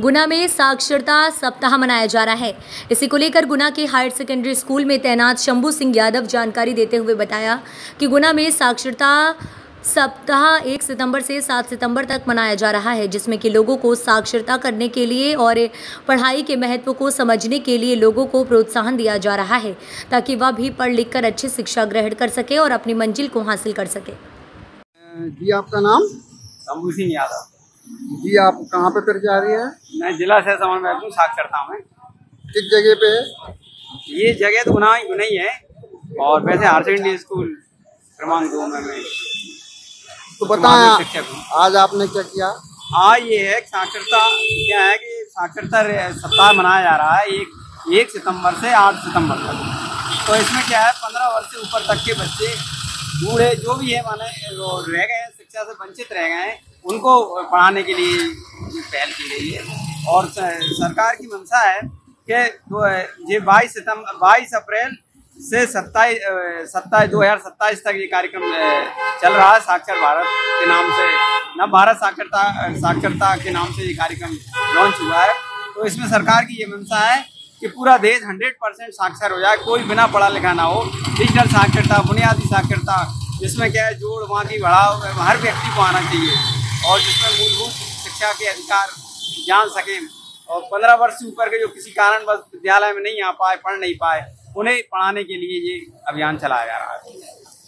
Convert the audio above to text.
गुना में साक्षरता सप्ताह मनाया जा रहा है। इसी को लेकर गुना के हायर सेकेंडरी स्कूल में तैनात शंभू सिंह यादव जानकारी देते हुए बताया कि गुना में साक्षरता सप्ताह 1 सितंबर से 7 सितंबर तक मनाया जा रहा है, जिसमें कि लोगों को साक्षरता करने के लिए और पढ़ाई के महत्व को समझने के लिए लोगों को प्रोत्साहन दिया जा रहा है, ताकि वह भी पढ़ लिख कर अच्छी शिक्षा ग्रहण कर सके और अपनी मंजिल को हासिल कर सके। जी, आपका नाम? शंभू सिंह यादव। जी, आप कहाँ पे फिर जा रही है? मैं जिला से समन्वयक हूँ साक्षरता में। किस जगह पे है ये जगह? तो गुना ही है, और वैसे हायर सेकेंडरी स्कूल क्रमांक 2 में मैं। तो बताएं शिक्षक हूँ। आज आपने क्या किया? हाँ, ये है साक्षरता। क्या है कि साक्षरता सप्ताह मनाया जा रहा है 1 सितम्बर से 8 सितम्बर तक। तो इसमें क्या है, 15 वर्ष से ऊपर तक के बच्चे, बूढ़े जो भी है, माने रह गए हैं, शिक्षा से वंचित रह गए हैं, उनको पढ़ाने के लिए पहल की गई है। और सरकार की मंशा है कि ये 22 अप्रैल से 2027 तक ये कार्यक्रम चल रहा है साक्षर भारत के नाम से। भारत साक्षरता के नाम से ये कार्यक्रम लॉन्च हुआ है। तो इसमें सरकार की ये मंशा है कि पूरा देश 100% साक्षर हो जाए, कोई बिना पढ़ा लिखा ना हो। डिजिटल साक्षरता, बुनियादी साक्षरता, जिसमें क्या है, जोड़ बाकी बढ़ाव हर व्यक्ति को आना चाहिए, और जिसमें मूलभूत शिक्षा के अधिकार जान सकें। और 15 वर्ष से ऊपर के जो किसी कारणवश विद्यालय में नहीं आ पाए, पढ़ नहीं पाए, उन्हें पढ़ाने के लिए ये अभियान चलाया जा रहा है।